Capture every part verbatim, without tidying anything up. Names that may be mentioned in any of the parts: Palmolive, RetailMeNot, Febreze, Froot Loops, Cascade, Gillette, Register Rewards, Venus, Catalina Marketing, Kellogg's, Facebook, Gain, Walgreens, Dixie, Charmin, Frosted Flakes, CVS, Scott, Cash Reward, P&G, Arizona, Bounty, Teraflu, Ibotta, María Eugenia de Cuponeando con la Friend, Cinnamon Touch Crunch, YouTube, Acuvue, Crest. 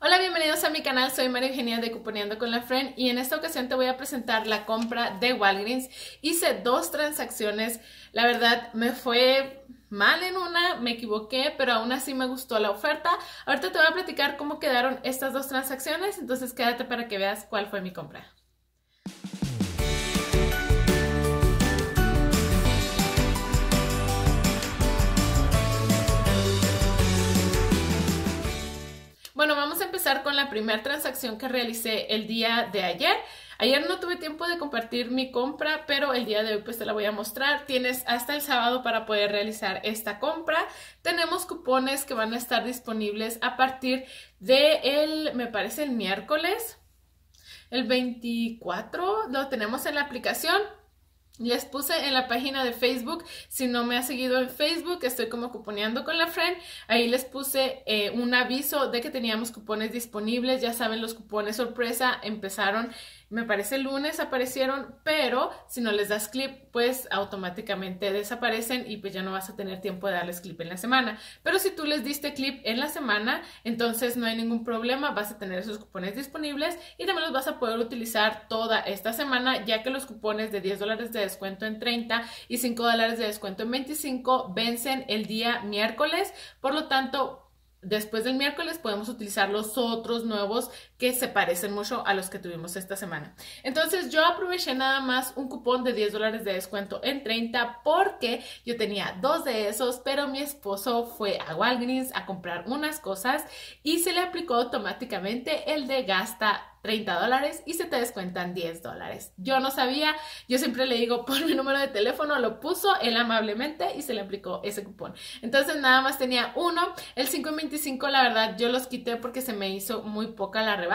Hola, bienvenidos a mi canal, soy María Eugenia de Cuponeando con la Friend y en esta ocasión te voy a presentar la compra de Walgreens. Hice dos transacciones, la verdad me fue mal en una, me equivoqué, pero aún así me gustó la oferta. Ahorita te voy a platicar cómo quedaron estas dos transacciones, entonces quédate para que veas cuál fue mi compra. Bueno, vamos a empezar con la primera transacción que realicé el día de ayer. Ayer no tuve tiempo de compartir mi compra, pero el día de hoy pues te la voy a mostrar. Tienes hasta el sábado para poder realizar esta compra. Tenemos cupones que van a estar disponibles a partir de el, me parece el miércoles, el veinticuatro, lo tenemos en la aplicación. Les puse en la página de Facebook, si no me has seguido en Facebook, estoy como Cuponeando con la Friend, ahí les puse eh, un aviso de que teníamos cupones disponibles. Ya saben, los cupones sorpresa empezaron, me parece el lunes aparecieron, pero si no les das clip, pues automáticamente desaparecen y pues ya no vas a tener tiempo de darles clip en la semana. Pero si tú les diste clip en la semana, entonces no hay ningún problema, vas a tener esos cupones disponibles y también los vas a poder utilizar toda esta semana, ya que los cupones de diez dólares de descuento en treinta y cinco dólares de descuento en veinticinco vencen el día miércoles, por lo tanto después del miércoles podemos utilizar los otros nuevos que se parecen mucho a los que tuvimos esta semana. Entonces yo aproveché nada más un cupón de diez dólares de descuento en treinta porque yo tenía dos de esos, pero mi esposo fue a Walgreens a comprar unas cosas y se le aplicó automáticamente el de gasta treinta dólares y se te descuentan diez dólares. Yo no sabía, yo siempre le digo pon mi número de teléfono, lo puso él amablemente y se le aplicó ese cupón. Entonces nada más tenía uno, el cinco en veinticinco, la verdad yo los quité porque se me hizo muy poca la rebaja.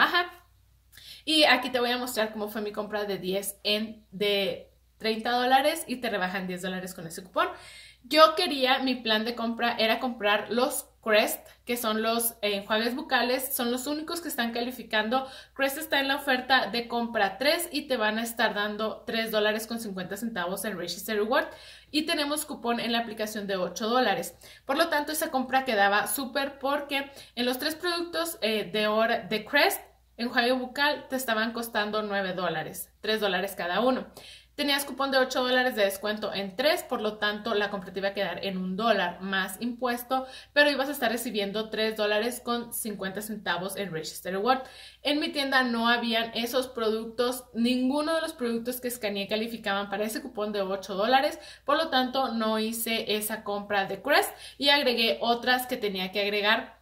Y aquí te voy a mostrar cómo fue mi compra de diez en de treinta dólares y te rebajan diez dólares con ese cupón. Yo quería, mi plan de compra era comprar los Crest, que son los enjuagues bucales, son los únicos que están calificando. Crest está en la oferta de compra tres y te van a estar dando tres dólares con cincuenta centavos en Register Reward y tenemos cupón en la aplicación de ocho dólares. Por lo tanto, esa compra quedaba súper porque en los tres productos eh, de, de Crest, enjuague bucal, te estaban costando nueve dólares, tres dólares cada uno. Tenías cupón de ocho dólares de descuento en tres, por lo tanto la compra te iba a quedar en un dólar más impuesto, pero ibas a estar recibiendo tres dólares con cincuenta centavos en Register Reward. En mi tienda no habían esos productos, ninguno de los productos que escaneé calificaban para ese cupón de ocho dólares, por lo tanto no hice esa compra de Crest y agregué otras que tenía que agregar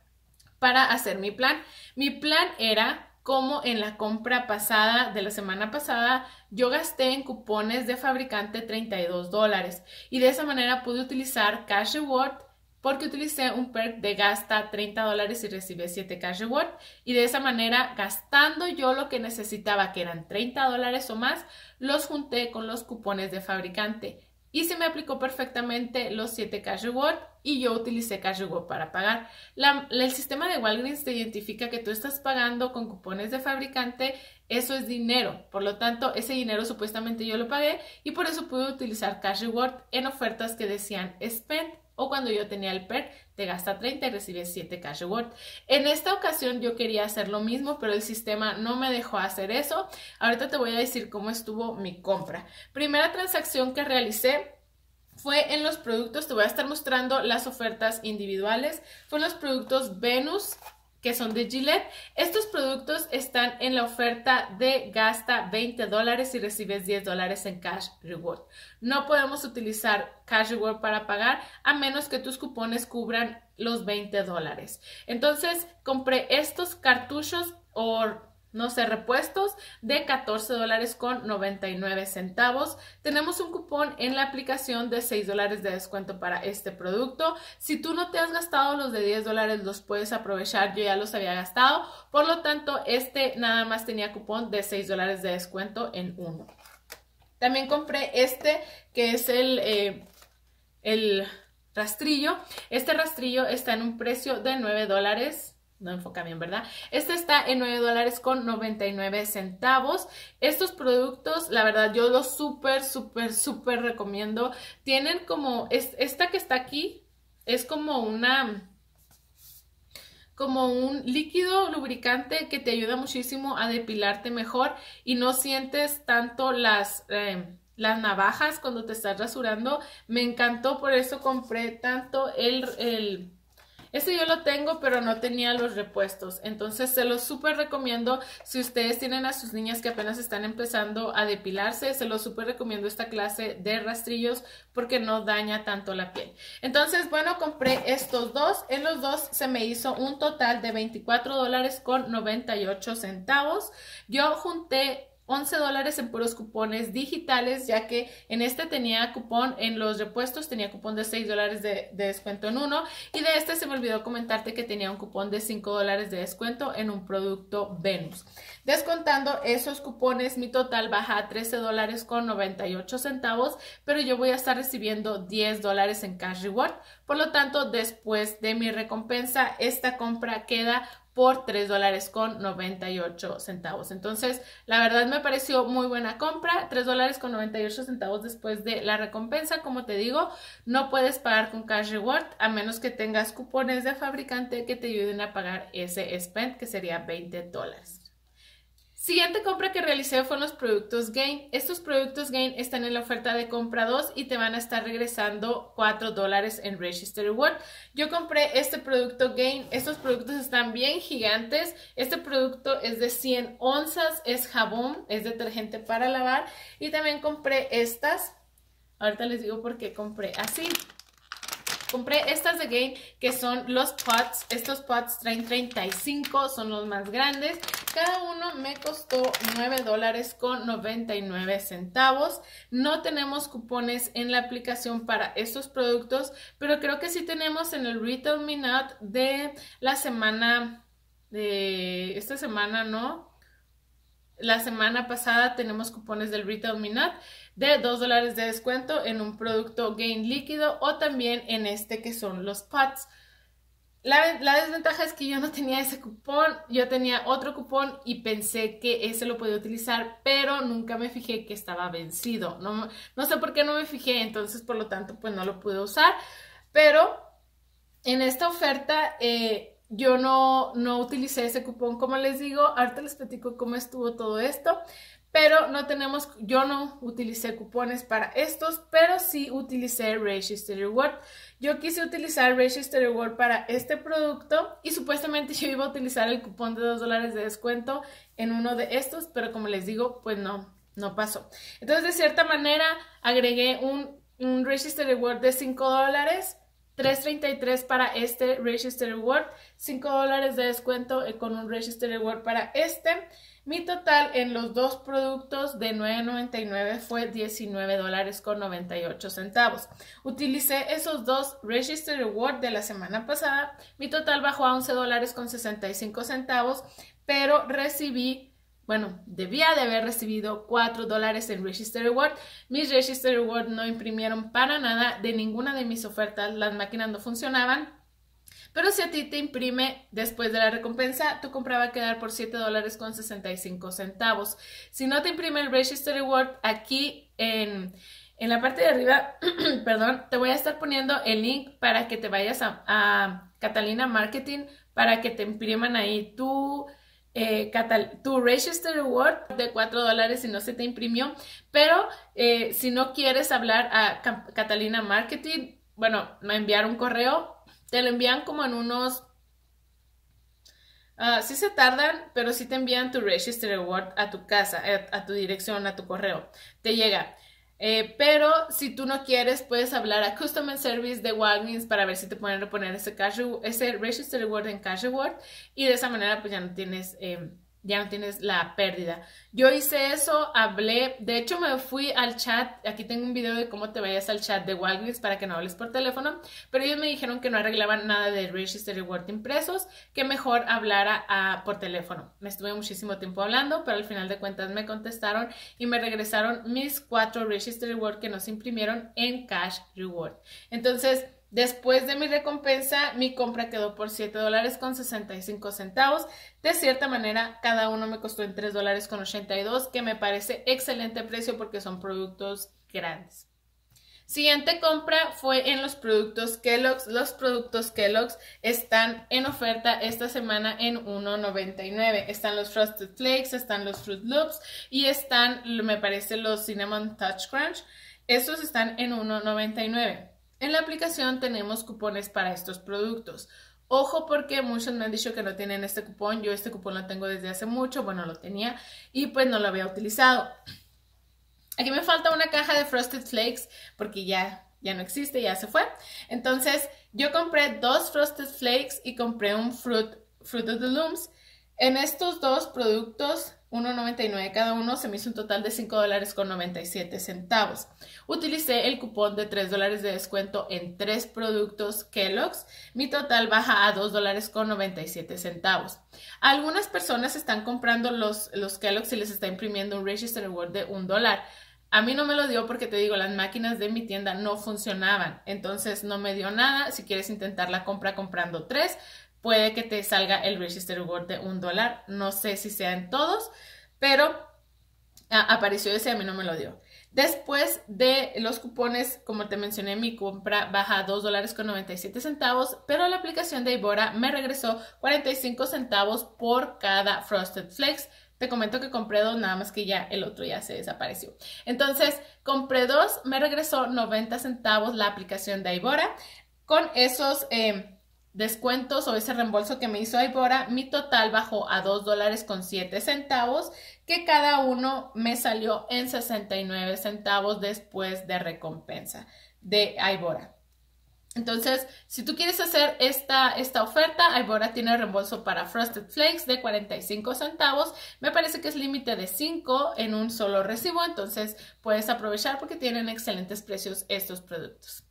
para hacer mi plan. Mi plan era, como en la compra pasada de la semana pasada, yo gasté en cupones de fabricante treinta y dos dólares y de esa manera pude utilizar Cash Reward porque utilicé un perk de gasta treinta dólares y recibí siete Cash Reward y de esa manera, gastando yo lo que necesitaba, que eran treinta dólares o más, los junté con los cupones de fabricante. Y se me aplicó perfectamente los siete Cash Reward y yo utilicé Cash Reward para pagar. La, la, el sistema de Walgreens te identifica que tú estás pagando con cupones de fabricante, eso es dinero. Por lo tanto, ese dinero supuestamente yo lo pagué y por eso pude utilizar Cash Reward en ofertas que decían Spend o cuando yo tenía el perk te gasta treinta y recibes siete Cash Reward. En esta ocasión yo quería hacer lo mismo, pero el sistema no me dejó hacer eso. Ahorita te voy a decir cómo estuvo mi compra. Primera transacción que realicé fue en los productos, te voy a estar mostrando las ofertas individuales, fue en los productos Venus, que son de Gillette. Estos productos están en la oferta de gasta veinte dólares y recibes diez dólares en Cash Reward. No podemos utilizar Cash Reward para pagar a menos que tus cupones cubran los veinte dólares. Entonces compré estos cartuchos o no sé, repuestos de catorce dólares con noventa y nueve centavos. Tenemos un cupón en la aplicación de seis dólares de descuento para este producto. Si tú no te has gastado los de diez dólares, los puedes aprovechar. Yo ya los había gastado. Por lo tanto, este nada más tenía cupón de seis dólares de descuento en uno. También compré este que es el, eh, el rastrillo. Este rastrillo está en un precio de nueve dólares. No enfoca bien, ¿verdad? Este está en nueve dólares con noventa y nueve centavos. Estos productos, la verdad, yo los súper, súper, súper recomiendo. Tienen como, es, esta que está aquí, es como una, como un líquido lubricante que te ayuda muchísimo a depilarte mejor y no sientes tanto las, eh, las navajas cuando te estás rasurando. Me encantó, por eso compré tanto el... el Este yo lo tengo, pero no tenía los repuestos. Entonces se los súper recomiendo si ustedes tienen a sus niñas que apenas están empezando a depilarse. Se los súper recomiendo esta clase de rastrillos porque no daña tanto la piel. Entonces, bueno, compré estos dos. En los dos se me hizo un total de veinticuatro dólares con noventa y ocho centavos. Yo junté once dólares en puros cupones digitales, ya que en este tenía cupón, en los repuestos tenía cupón de seis dólares de, de descuento en uno, y de este se me olvidó comentarte que tenía un cupón de cinco dólares de descuento en un producto Venus. Descontando esos cupones, mi total baja a trece dólares con noventa y ocho centavos, pero yo voy a estar recibiendo diez dólares en Cash Reward, por lo tanto, después de mi recompensa, esta compra queda por tres dólares con noventa y ocho centavos. Entonces, la verdad me pareció muy buena compra, tres dólares con noventa y ocho centavos después de la recompensa. Como te digo, no puedes pagar con Cash Reward a menos que tengas cupones de fabricante que te ayuden a pagar ese spend, que sería veinte dólares. Siguiente compra que realicé fue los productos Gain. Estos productos Gain están en la oferta de compra dos y te van a estar regresando cuatro dólares en Register Reward. Yo compré este producto Gain. Estos productos están bien gigantes. Este producto es de cien onzas, es jabón, es detergente para lavar. Y también compré estas. Ahorita les digo por qué compré así. Compré estas de Gain, que son los pots. Estos pots traen treinta y cinco, son los más grandes. Cada uno me costó nueve dólares con noventa y nueve centavos. No tenemos cupones en la aplicación para estos productos, pero creo que sí tenemos en el RetailMeNot de la semana, de esta semana, ¿no? La semana pasada tenemos cupones del RetailMeNot de dos dólares de descuento en un producto Gain líquido o también en este que son los pots. La, la desventaja es que yo no tenía ese cupón, yo tenía otro cupón y pensé que ese lo podía utilizar, pero nunca me fijé que estaba vencido. No, no sé por qué no me fijé, entonces por lo tanto pues no lo pude usar, pero en esta oferta... Eh, Yo no, no utilicé ese cupón, como les digo, ahorita les platico cómo estuvo todo esto, pero no tenemos, yo no utilicé cupones para estos, pero sí utilicé Register Reward. Yo quise utilizar Register Reward para este producto y supuestamente yo iba a utilizar el cupón de dos dólares de descuento en uno de estos, pero como les digo, pues no, no pasó. Entonces, de cierta manera, agregué un, un Register Reward de cinco dólares. tres treinta y tres para este Register Reward, cinco dólares de descuento con un Register Reward para este. Mi total en los dos productos de nueve noventa y nueve fue diecinueve dólares con noventa y ocho centavos. Utilicé esos dos Register Reward de la semana pasada. Mi total bajó a once dólares con sesenta y cinco centavos, pero recibí... Bueno, debía de haber recibido cuatro dólares en Register Reward. Mis Register Reward no imprimieron para nada de ninguna de mis ofertas. Las máquinas no funcionaban. Pero si a ti te imprime después de la recompensa, tu compra va a quedar por siete dólares con sesenta y cinco centavos. Si no te imprime el Register Reward, aquí en... En la parte de arriba, perdón, te voy a estar poniendo el link para que te vayas a, a Catalina Marketing para que te impriman ahí tu... Eh, tu Register Reward de cuatro dólares si no se te imprimió, pero eh, si no quieres hablar a Catalina Marketing, bueno, me enviaron un correo, te lo envían como en unos uh, sí se tardan, pero sí te envían tu Register Reward a tu casa, a, a tu dirección, a tu correo, te llega. Eh, pero si tú no quieres, puedes hablar a Customer Service de Walgreens para ver si te pueden reponer ese, cash, ese Register Reward en Cash Reward y de esa manera pues ya no tienes, eh, ya no tienes la pérdida. Yo hice eso, hablé, de hecho me fui al chat, aquí tengo un video de cómo te vayas al chat de Walgreens para que no hables por teléfono, pero ellos me dijeron que no arreglaban nada de Register Reward impresos, que mejor hablara a, por teléfono. Me estuve muchísimo tiempo hablando, pero al final de cuentas me contestaron y me regresaron mis cuatro Register Reward que nos imprimieron en Cash Reward. Entonces... Después de mi recompensa, mi compra quedó por siete dólares con sesenta y cinco centavos. De cierta manera, cada uno me costó en tres dólares con ochenta y dos, que me parece excelente precio porque son productos grandes. Siguiente compra fue en los productos Kellogg's. Los productos Kellogg's están en oferta esta semana en uno noventa y nueve. Están los Frosted Flakes, están los Froot Loops y están, me parece, los Cinnamon Touch Crunch. Estos están en uno noventa y nueve. En la aplicación tenemos cupones para estos productos. Ojo, porque muchos me han dicho que no tienen este cupón. Yo este cupón lo tengo desde hace mucho, bueno, lo tenía y pues no lo había utilizado. Aquí me falta una caja de Frosted Flakes porque ya, ya no existe, ya se fue. Entonces yo compré dos Frosted Flakes y compré un Fruit, Fruit of the Looms. En estos dos productos, uno noventa y nueve cada uno, se me hizo un total de cinco dólares con noventa y siete centavos. Utilicé el cupón de tres dólares de descuento en tres productos Kellogg's. Mi total baja a dos dólares con noventa y siete centavos. Algunas personas están comprando los, los Kellogg's y les está imprimiendo un Register Reward de un dólar. A mí no me lo dio porque, te digo, las máquinas de mi tienda no funcionaban. Entonces no me dio nada. Si quieres intentar la compra comprando tres, puede que te salga el Register Reward de un dólar. No sé si sea en todos, pero a, apareció ese, a mí no me lo dio. Después de los cupones, como te mencioné, mi compra baja a dos dólares con noventa y siete centavos, pero la aplicación de Ibotta me regresó cuarenta y cinco centavos por cada Frosted Flakes. Te comento que compré dos, nada más que ya el otro ya se desapareció. Entonces, compré dos, me regresó noventa centavos la aplicación de Ibotta. Con esos Eh, descuentos o ese reembolso que me hizo Ibotta, mi total bajó a dos dólares con siete centavos, que cada uno me salió en sesenta y nueve centavos después de recompensa de Ibotta. Entonces, si tú quieres hacer esta, esta oferta, Ibotta tiene reembolso para Frosted Flakes de cuarenta y cinco centavos. Me parece que es límite de cinco en un solo recibo, entonces puedes aprovechar porque tienen excelentes precios estos productos.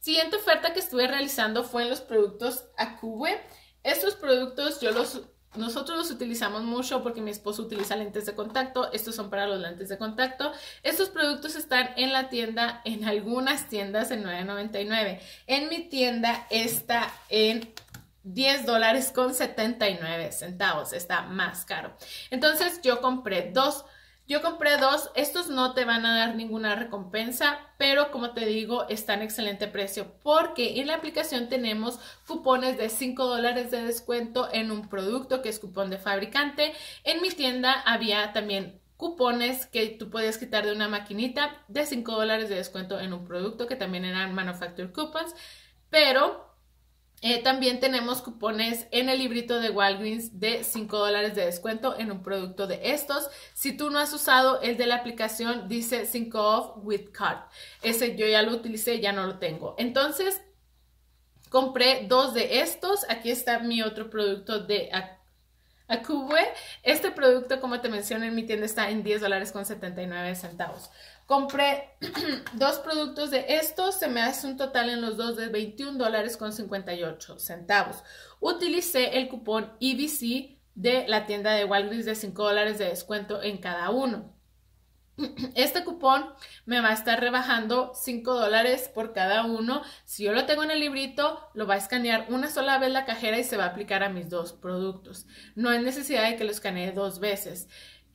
Siguiente oferta que estuve realizando fue en los productos Acuvue. Estos productos yo los, nosotros los utilizamos mucho porque mi esposo utiliza lentes de contacto. Estos son para los lentes de contacto. Estos productos están en la tienda, en algunas tiendas, en nueve noventa y nueve. En mi tienda está en diez dólares con setenta y nueve centavos. Está más caro. Entonces yo compré dos. Yo compré dos, estos no te van a dar ninguna recompensa, pero como te digo, están en excelente precio porque en la aplicación tenemos cupones de cinco dólares de descuento en un producto que es cupón de fabricante. En mi tienda había también cupones que tú podías quitar de una maquinita de cinco dólares de descuento en un producto que también eran manufacturer coupons, pero Eh, también tenemos cupones en el librito de Walgreens de cinco dólares de descuento en un producto de estos. Si tú no has usado el de la aplicación, dice cinco off with card. Ese yo ya lo utilicé, ya no lo tengo. Entonces, compré dos de estos. Aquí está mi otro producto de Acuvue. Este producto, como te mencioné, en mi tienda está en diez dólares con setenta y nueve centavos. Compré dos productos de estos, se me hace un total en los dos de veintiún dólares con cincuenta y ocho centavos. Utilicé el cupón E B C de la tienda de Walgreens de cinco dólares de descuento en cada uno. Este cupón me va a estar rebajando cinco dólares por cada uno. Si yo lo tengo en el librito, lo va a escanear una sola vez la cajera y se va a aplicar a mis dos productos. No hay necesidad de que lo escanee dos veces.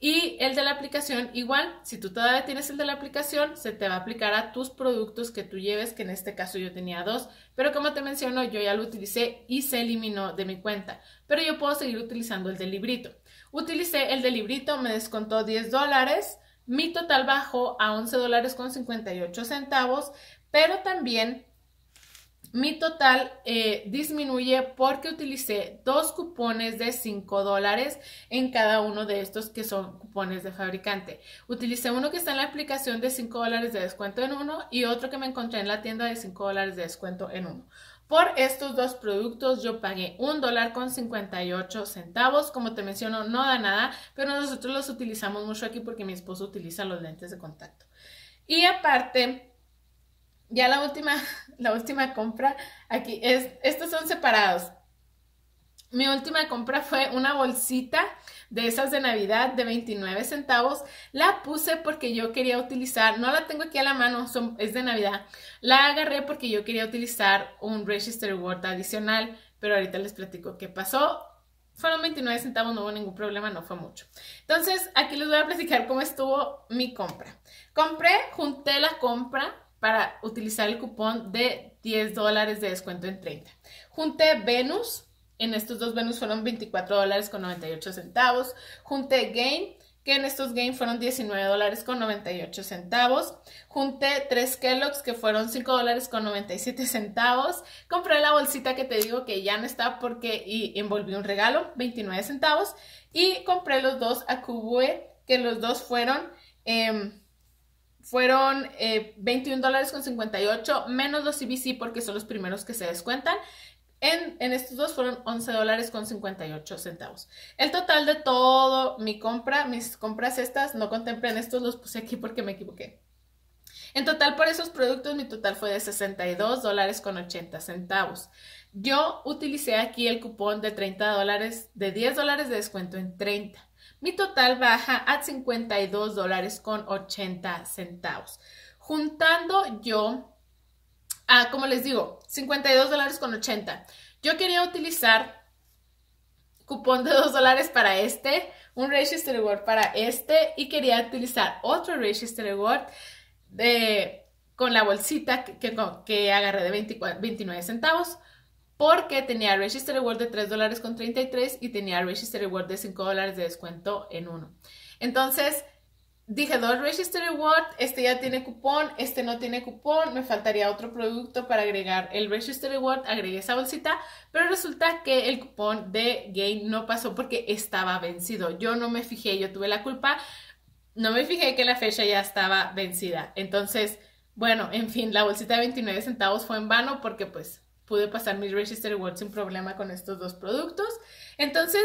Y el de la aplicación igual, si tú todavía tienes el de la aplicación, se te va a aplicar a tus productos que tú lleves, que en este caso yo tenía dos, pero como te menciono, yo ya lo utilicé y se eliminó de mi cuenta, pero yo puedo seguir utilizando el del librito. Utilicé el del librito, me descontó diez dólares, mi total bajó a once dólares con cincuenta y ocho centavos, pero también mi total eh, disminuye porque utilicé dos cupones de cinco dólares en cada uno de estos que son cupones de fabricante. Utilicé uno que está en la aplicación de cinco dólares de descuento en uno y otro que me encontré en la tienda de cinco dólares de descuento en uno. Por estos dos productos yo pagué un dólar con cincuenta y ocho centavos. Como te menciono, no da nada, pero nosotros los utilizamos mucho aquí porque mi esposo utiliza los lentes de contacto. Y aparte, ya la última, la última compra aquí, es, estos son separados. Mi última compra fue una bolsita de esas de Navidad de veintinueve centavos. La puse porque yo quería utilizar, no la tengo aquí a la mano, son, es de Navidad. La agarré porque yo quería utilizar un Register Reward adicional, pero ahorita les platico qué pasó. Fueron veintinueve centavos, no hubo ningún problema, no fue mucho. Entonces, aquí les voy a platicar cómo estuvo mi compra. Compré, junté la compra para utilizar el cupón de diez dólares de descuento en treinta. Junté Venus, en estos dos Venus fueron veinticuatro dólares con noventa y ocho centavos. Junté Gain, que en estos Gain fueron diecinueve dólares con noventa y ocho centavos. Junté tres Kellogg's, que fueron cinco dólares con noventa y siete centavos. Compré la bolsita que te digo que ya no está porque y envolví un regalo, veintinueve centavos. Y compré los dos Acuvue, que los dos fueron... Eh, Fueron eh, veintiún dólares con cincuenta y ocho menos los C V C porque son los primeros que se descuentan. En, en estos dos fueron once dólares con cincuenta y ocho centavos. El total de todo mi compra, mis compras estas, no contemplé en estos, los puse aquí porque me equivoqué. En total por esos productos mi total fue de sesenta y dos dólares con ochenta centavos. Yo utilicé aquí el cupón de treinta dólares, de diez dólares de descuento en treinta. Mi total baja a cincuenta y dos dólares con ochenta centavos. Juntando yo, ah, como les digo, cincuenta y dos dólares con ochenta. Yo quería utilizar cupón de dos dólares para este, un Register Reward para este y quería utilizar otro Register Reward de, con la bolsita que, que, que agarré de veintinueve centavos. Porque tenía Register Reward de tres dólares con treinta y tres y tenía Register Reward de cinco dólares de descuento en uno. Entonces dije dos Register Reward, este ya tiene cupón, este no tiene cupón, me faltaría otro producto para agregar el Register Reward, agregué esa bolsita, pero resulta que el cupón de Gain no pasó porque estaba vencido. Yo no me fijé, yo tuve la culpa, no me fijé que la fecha ya estaba vencida. Entonces, bueno, en fin, la bolsita de veintinueve centavos fue en vano porque pues... pude pasar mis Register Rewards sin problema con estos dos productos. Entonces,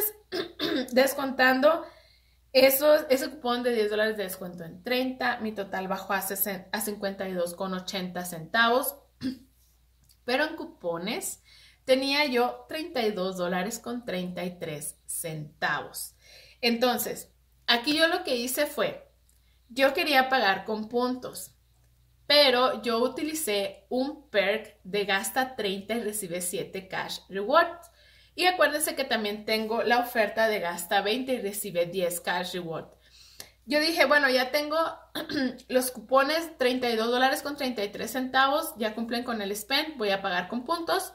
descontando esos, ese cupón de diez dólares de descuento en treinta, mi total bajó a, a cincuenta y dos con ochenta centavos. Pero en cupones tenía yo treinta y dos dólares con treinta y tres centavos. Entonces, aquí yo lo que hice fue, yo quería pagar con puntos. Pero yo utilicé un perk de gasta treinta y recibe siete Cash Rewards. Y acuérdense que también tengo la oferta de gasta veinte y recibe diez Cash Reward. Yo dije, bueno, ya tengo los cupones treinta y dos dólares con treinta y tres centavos. Ya cumplen con el spend, voy a pagar con puntos.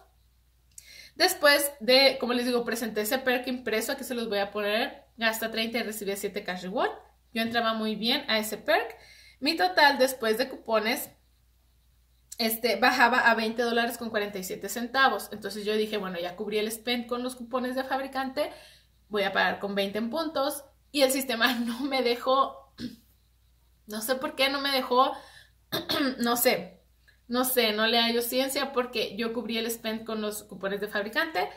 Después de, como les digo, presenté ese perk impreso, aquí se los voy a poner. Gasta treinta y recibe siete Cash Reward. Yo entraba muy bien a ese perk. Mi total después de cupones este, bajaba a veinte dólares con cuarenta y siete centavos. Entonces yo dije, bueno, ya cubrí el spend con los cupones de fabricante, voy a pagar con veinte en puntos. Y el sistema no me dejó, no sé por qué, no me dejó, no sé, no sé, no le hallo ciencia porque yo cubrí el spend con los cupones de fabricante.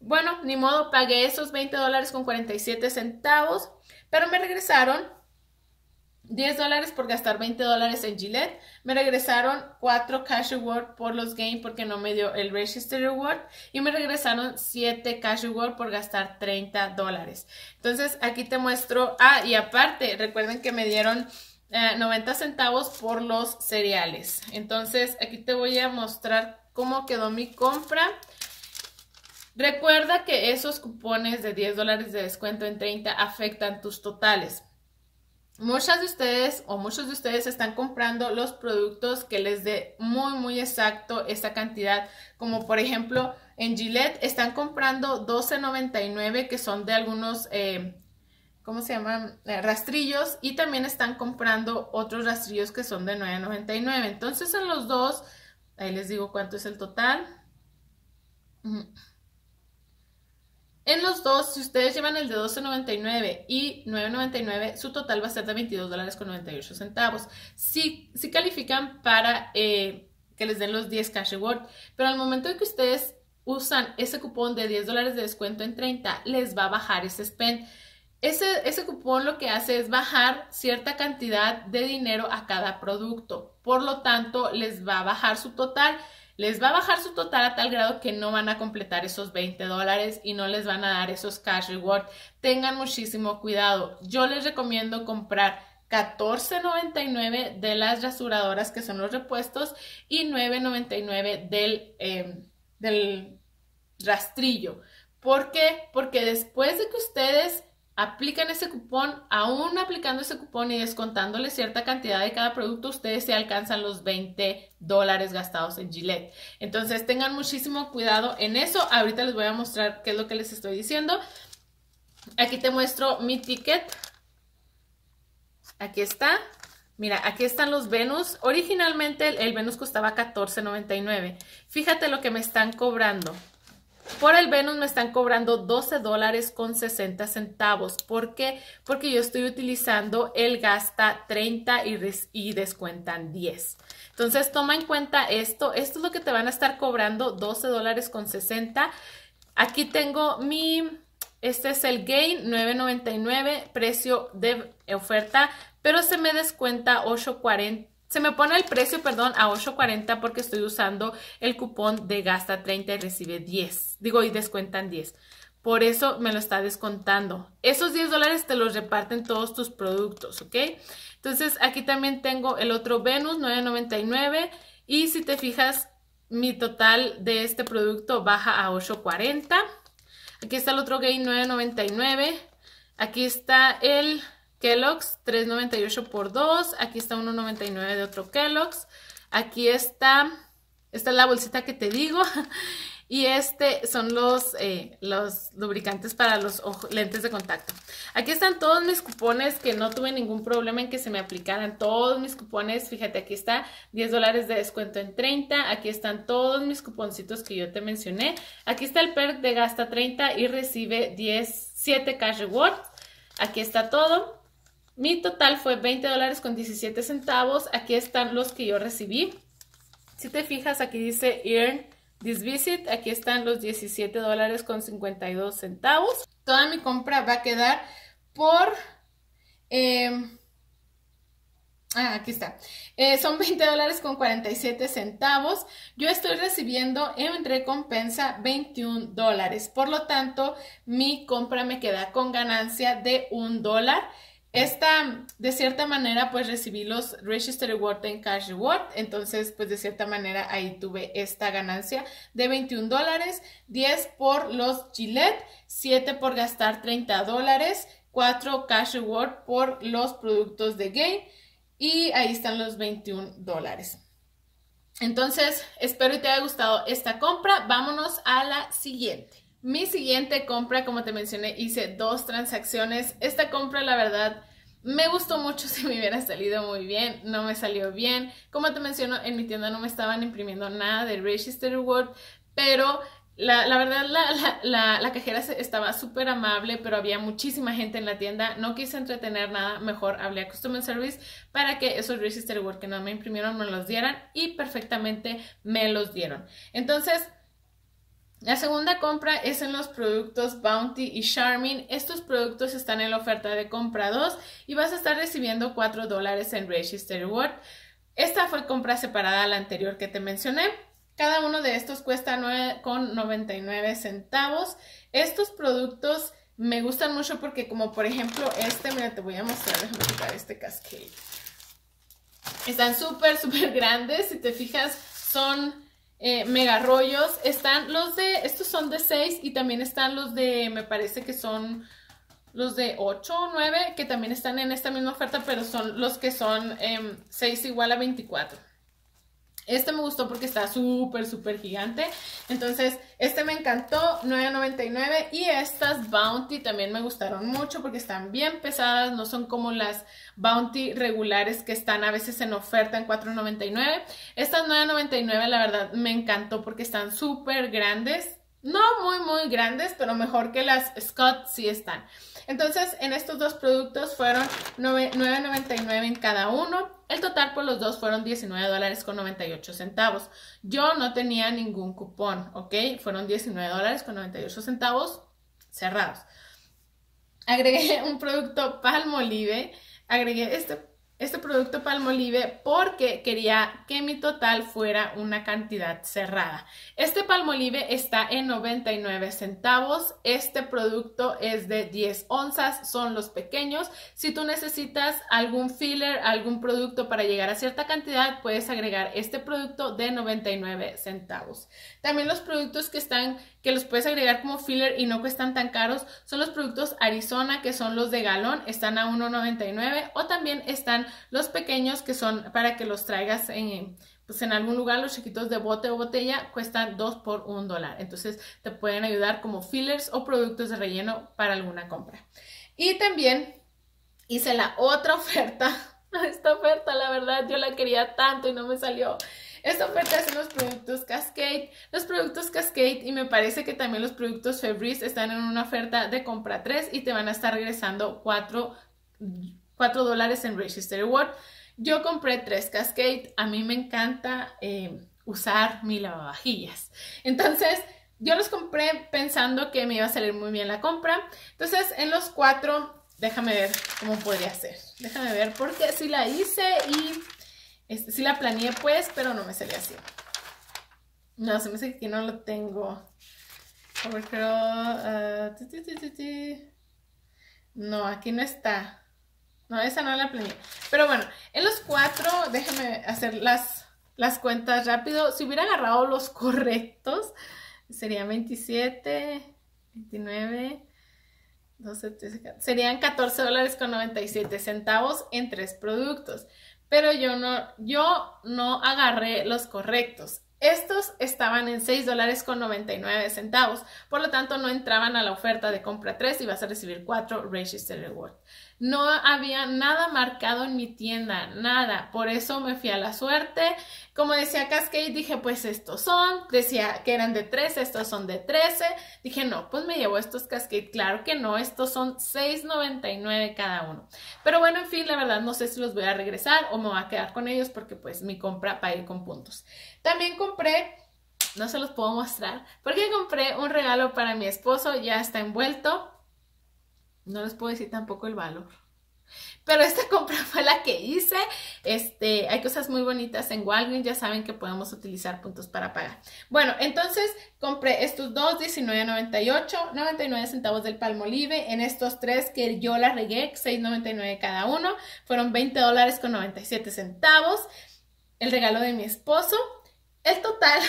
Bueno, ni modo, pagué esos veinte dólares con cuarenta y siete centavos, pero me regresaron diez dólares por gastar veinte dólares en Gillette. Me regresaron cuatro Cash Reward por los Gain porque no me dio el Register Reward. Y me regresaron siete Cash Reward por gastar treinta dólares. Entonces aquí te muestro. Ah, y aparte, recuerden que me dieron eh, noventa centavos por los cereales. Entonces aquí te voy a mostrar cómo quedó mi compra. Recuerda que esos cupones de diez dólares de descuento en treinta afectan tus totales. Muchas de ustedes o muchos de ustedes están comprando los productos que les dé muy muy exacto esa cantidad, como por ejemplo en Gillette están comprando doce noventa y nueve que son de algunos, eh, ¿cómo se llaman? Eh, rastrillos, y también están comprando otros rastrillos que son de nueve noventa y nueve. Entonces en los dos, ahí les digo cuánto es el total. Mm. En los dos, si ustedes llevan el de doce noventa y nueve y nueve noventa y nueve, su total va a ser de veintidós dólares con noventa y ocho centavos. Sí, sí califican para eh, que les den los diez Cash Reward, pero al momento de que ustedes usan ese cupón de diez dólares de descuento en treinta, les va a bajar ese spend. Ese, ese cupón lo que hace es bajar cierta cantidad de dinero a cada producto. Por lo tanto, les va a bajar su total. Les va a bajar su total a tal grado que no van a completar esos veinte dólares y no les van a dar esos Cash Reward. Tengan muchísimo cuidado. Yo les recomiendo comprar catorce noventa y nueve de las rasuradoras que son los repuestos y nueve noventa y nueve del, eh, del rastrillo. ¿Por qué? Porque después de que ustedes aplican ese cupón, aún aplicando ese cupón y descontándole cierta cantidad de cada producto, ustedes se alcanzan los veinte dólares gastados en Gillette. Entonces tengan muchísimo cuidado en eso. Ahorita les voy a mostrar qué es lo que les estoy diciendo. Aquí te muestro mi ticket. Aquí está. Mira, aquí están los Venus. Originalmente el, el Venus costaba catorce noventa y nueve. Fíjate lo que me están cobrando. Por el Venus me están cobrando doce dólares con sesenta centavos. ¿Por qué? Porque yo estoy utilizando el gasta treinta y, des y descuentan diez. Entonces toma en cuenta esto. Esto es lo que te van a estar cobrando, doce dólares con sesenta. Aquí tengo mi... Este es el Gain, nueve noventa y nueve, precio de oferta, pero se me descuenta ocho cuarenta. Se me pone el precio, perdón, a ocho cuarenta porque estoy usando el cupón de gasta treinta y recibe diez. Digo, y descuentan diez. Por eso me lo está descontando. Esos diez dólares te los reparten todos tus productos, ¿ok? Entonces, aquí también tengo el otro Venus, nueve noventa y nueve. Y si te fijas, mi total de este producto baja a ocho cuarenta. Aquí está el otro Gain, nueve noventa y nueve. Aquí está el... Kellogg's, tres noventa y ocho por dos. Aquí está uno noventa y nueve de otro Kellogg's. Aquí está, esta es la bolsita que te digo. Y este son los, eh, los lubricantes para los ojo, lentes de contacto. Aquí están todos mis cupones que no tuve ningún problema en que se me aplicaran. Todos mis cupones, fíjate, aquí está diez dólares de descuento en treinta. Aquí están todos mis cuponcitos que yo te mencioné. Aquí está el perk de gasta treinta y recibe diez, siete Cash Reward. Aquí está todo. Mi total fue veinte dólares con diecisiete centavos. Aquí están los que yo recibí. Si te fijas, aquí dice Earn This Visit. Aquí están los diecisiete dólares con cincuenta y dos centavos. Toda mi compra va a quedar por... Eh, ah, aquí está. Eh, son veinte dólares con cuarenta y siete centavos. Yo estoy recibiendo en recompensa veintiún dólares. Por lo tanto, mi compra me queda con ganancia de un dólar. Esta, de cierta manera, pues recibí los Register Rewards en Cash Reward. Entonces, pues de cierta manera ahí tuve esta ganancia de veintiún dólares, diez por los Gillette, siete por gastar treinta dólares, cuatro Cash Reward por los productos de Gain y ahí están los veintiún dólares. Entonces, espero que te haya gustado esta compra. Vámonos a la siguiente. Mi siguiente compra, como te mencioné, hice dos transacciones. Esta compra, la verdad, me gustó mucho. Si me hubiera salido muy bien, no me salió bien. Como te menciono, en mi tienda no me estaban imprimiendo nada de Register Reward, pero la, la verdad, la, la, la, la cajera estaba súper amable, pero había muchísima gente en la tienda. No quise entretener nada, mejor hablé a Customer Service para que esos Register Reward que no me imprimieron me los dieran y perfectamente me los dieron. Entonces... La segunda compra es en los productos Bounty y Charmin. Estos productos están en la oferta de compra dos y vas a estar recibiendo cuatro dólares en Register Reward. Esta fue compra separada a la anterior que te mencioné. Cada uno de estos cuesta nueve con noventa y nueve centavos. Estos productos me gustan mucho porque, como por ejemplo este, mira, te voy a mostrar, déjame quitar este Cascade. Están súper, súper grandes. Si te fijas, son... Eh, mega rollos, están los de, estos son de seis y también están los de, me parece que son los de ocho o nueve, que también están en esta misma oferta, pero son los que son eh, seis igual a veinticuatro. Este me gustó porque está súper, súper gigante. Entonces, este me encantó, nueve noventa y nueve. Y estas Bounty también me gustaron mucho porque están bien pesadas. No son como las Bounty regulares que están a veces en oferta en cuatro noventa y nueve. Estas nueve noventa y nueve, la verdad, me encantó porque están súper grandes. No muy, muy grandes, pero mejor que las Scott sí están. Entonces, en estos dos productos fueron nueve noventa y nueve en cada uno. El total por los dos fueron diecinueve dólares con noventa y ocho centavos. Yo no tenía ningún cupón, ¿ok? Fueron diecinueve dólares con noventa y ocho centavos cerrados. Agregué un producto Palmolive. Agregué este, este producto Palmolive porque quería que mi total fuera una cantidad cerrada. Este Palmolive está en noventa y nueve centavos. Este producto es de diez onzas, son los pequeños. Si tú necesitas algún filler, algún producto para llegar a cierta cantidad, puedes agregar este producto de noventa y nueve centavos. También los productos que están... que los puedes agregar como filler y no cuestan tan caros, son los productos Arizona, que son los de galón, están a uno noventa y nueve, o también están los pequeños, que son para que los traigas en... pues en algún lugar, los chiquitos de bote o botella cuestan dos por un dólar. Entonces te pueden ayudar como fillers o productos de relleno para alguna compra. Y también hice la otra oferta. Esta oferta, la verdad, yo la quería tanto y no me salió. Esta oferta es en los productos Cascade. Los productos Cascade, y me parece que también los productos Febreze, están en una oferta de compra tres y te van a estar regresando cuatro dólares en Register Reward. Yo compré tres Cascade, a mí me encanta eh, usar mi lavavajillas, entonces yo los compré pensando que me iba a salir muy bien la compra. Entonces en los cuatro, déjame ver cómo podría ser, déjame ver, porque sí la hice y este, sí la planeé pues, pero no me salió así. No, se me hace que no lo tengo, no, aquí no está. No, esa no la planeé. Pero bueno, en los cuatro, déjenme hacer las, las cuentas rápido. Si hubiera agarrado los correctos, serían veintisiete, veintinueve, doce, trece, serían catorce dólares con noventa y siete centavos en tres productos. Pero yo no, yo no agarré los correctos. Estos estaban en seis dólares con noventa y nueve centavos, por lo tanto no entraban a la oferta de compra tres y vas a recibir cuatro Register Reward. No había nada marcado en mi tienda, nada, por eso me fui a la suerte. Como decía Cascade, dije pues estos son, decía que eran de trece, estos son de trece, dije no, pues me llevo estos Cascade, claro que no, estos son seis noventa y nueve cada uno. Pero bueno, en fin, la verdad no sé si los voy a regresar o me voy a quedar con ellos porque pues mi compra para ir con puntos. También compré, no se los puedo mostrar, porque compré un regalo para mi esposo, ya está envuelto, no les puedo decir tampoco el valor. Pero esta compra fue la que hice. Este, hay cosas muy bonitas en Walgreens, ya saben que podemos utilizar puntos para pagar. Bueno, entonces compré estos dos, diecinueve noventa y ocho, noventa y nueve centavos del Palmolive. En estos tres que yo la regué, seis noventa y nueve cada uno, fueron veinte dólares con noventa y siete centavos. El regalo de mi esposo. El total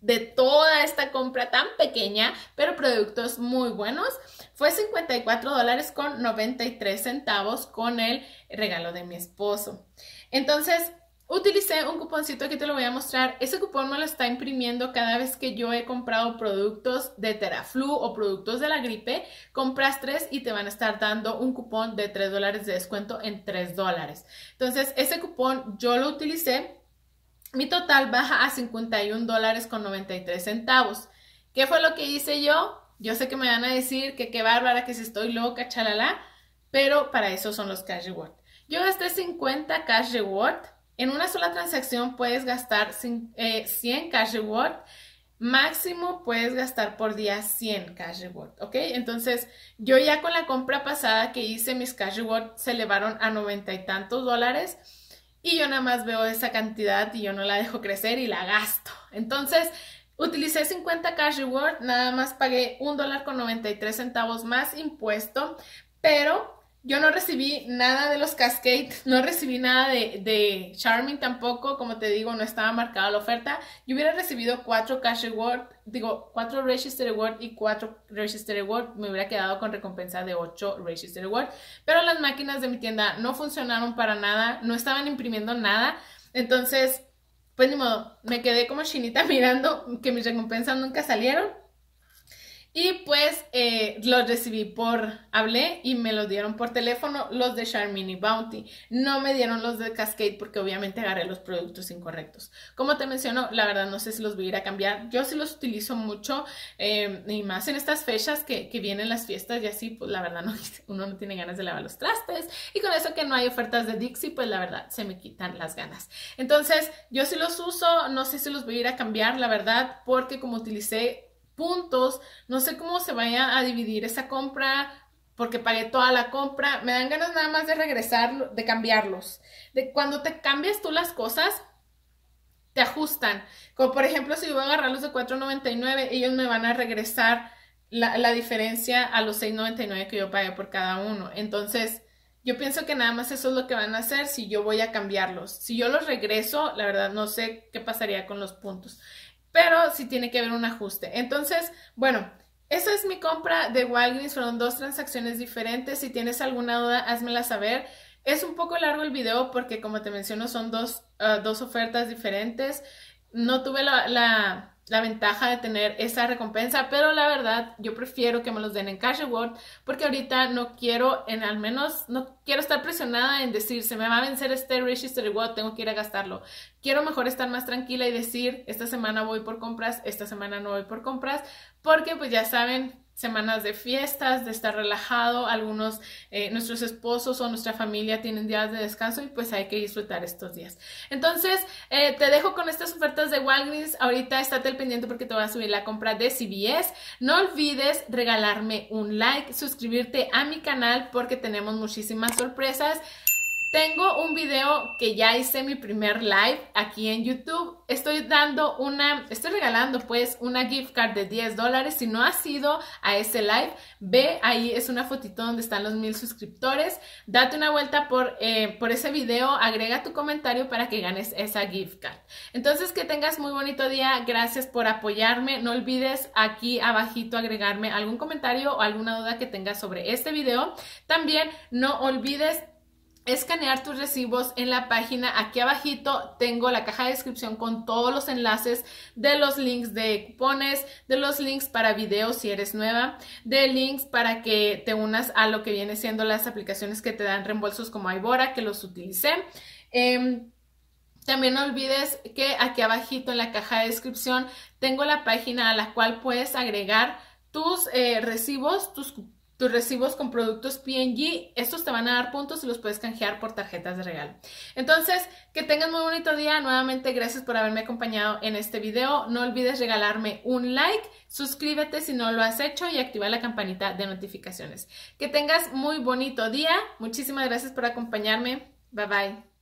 de toda esta compra tan pequeña, pero productos muy buenos, fue cincuenta y cuatro dólares con noventa y tres centavos con el regalo de mi esposo. Entonces, utilicé un cuponcito que te lo voy a mostrar. Ese cupón me lo está imprimiendo cada vez que yo he comprado productos de Teraflu o productos de la gripe. Compras tres y te van a estar dando un cupón de tres dólares de descuento en tres dólares. Entonces, ese cupón yo lo utilicé. Mi total baja a cincuenta y un dólares con noventa y tres centavos. ¿Qué fue lo que hice yo? Yo sé que me van a decir que qué bárbara, que si estoy loca, chalala, pero para eso son los Cash Reward. Yo gasté cincuenta Cash Reward. En una sola transacción puedes gastar cien Cash Reward. Máximo puedes gastar por día cien Cash Reward, ¿ok? Entonces, yo ya con la compra pasada que hice, mis Cash Reward se elevaron a noventa y tantos dólares. Y yo nada más veo esa cantidad y yo no la dejo crecer y la gasto. Entonces, utilicé cincuenta Cash Reward, nada más pagué un dólar con noventa y tres centavos más impuesto, pero yo no recibí nada de los Cascade, no recibí nada de, de Charmin tampoco, como te digo, no estaba marcada la oferta. Yo hubiera recibido cuatro Cash Reward, digo, cuatro Register Reward y cuatro Register Reward, me hubiera quedado con recompensa de ocho Register Reward, pero las máquinas de mi tienda no funcionaron para nada, no estaban imprimiendo nada, entonces, pues ni modo, me quedé como chinita mirando que mis recompensas nunca salieron. Y pues eh, los recibí por, hablé y me los dieron por teléfono, los de Charmin y Bounty. No me dieron los de Cascade porque obviamente agarré los productos incorrectos. Como te menciono, la verdad no sé si los voy a ir a cambiar. Yo sí los utilizo mucho eh, y más en estas fechas que, que vienen las fiestas y así, pues la verdad no, uno no tiene ganas de lavar los trastes. Y con eso que no hay ofertas de Dixie, pues la verdad se me quitan las ganas. Entonces yo sí los uso, no sé si los voy a ir a cambiar, la verdad, porque como utilicé puntos, no sé cómo se vaya a dividir esa compra, porque pagué toda la compra, me dan ganas nada más de regresar, de cambiarlos. De cuando te cambias tú las cosas, te ajustan, como por ejemplo si yo voy a agarrar los de cuatro noventa y nueve, ellos me van a regresar la, la diferencia a los seis noventa y nueve que yo pagué por cada uno, entonces yo pienso que nada más eso es lo que van a hacer si yo voy a cambiarlos. Si yo los regreso, la verdad no sé qué pasaría con los puntos. pero sí tiene que haber un ajuste. Entonces, bueno, esa es mi compra de Walgreens, fueron dos transacciones diferentes. Si tienes alguna duda, házmela saber. Es un poco largo el video porque, como te menciono, son dos, uh, dos ofertas diferentes. No tuve la, la, la ventaja de tener esa recompensa, pero la verdad yo prefiero que me los den en Cash Reward porque ahorita no quiero, en al menos, no quiero estar presionada en decir, se me va a vencer este Register Reward, tengo que ir a gastarlo. Quiero mejor estar más tranquila y decir, esta semana voy por compras, esta semana no voy por compras, porque pues ya saben, semanas de fiestas, de estar relajado, algunos, eh, nuestros esposos o nuestra familia tienen días de descanso y pues hay que disfrutar estos días. Entonces, eh, te dejo con estas ofertas de Walgreens. Ahorita estate al pendiente porque te voy a subir la compra de C V S. No olvides regalarme un like, suscribirte a mi canal porque tenemos muchísimas sorpresas. Tengo un video que ya hice mi primer live aquí en YouTube. Estoy dando una, estoy regalando pues una gift card de diez dólares. Si no has ido a ese live, ve, ahí es una fotito donde están los mil suscriptores. Date una vuelta por, eh, por ese video, agrega tu comentario para que ganes esa gift card. Entonces, que tengas muy bonito día. Gracias por apoyarme. No olvides aquí abajito agregarme algún comentario o alguna duda que tengas sobre este video. También no olvides escanear tus recibos en la página. Aquí abajito tengo la caja de descripción con todos los enlaces de los links de cupones, de los links para videos si eres nueva, de links para que te unas a lo que viene siendo las aplicaciones que te dan reembolsos como Ibotta, que los utilicé. Eh, También no olvides que aquí abajito en la caja de descripción tengo la página a la cual puedes agregar tus eh, recibos, tus cupones, tus recibos con productos P and G, estos te van a dar puntos y los puedes canjear por tarjetas de regalo. Entonces, que tengan muy bonito día. Nuevamente, gracias por haberme acompañado en este video. No olvides regalarme un like, suscríbete si no lo has hecho y activa la campanita de notificaciones. Que tengas muy bonito día. Muchísimas gracias por acompañarme. Bye, bye.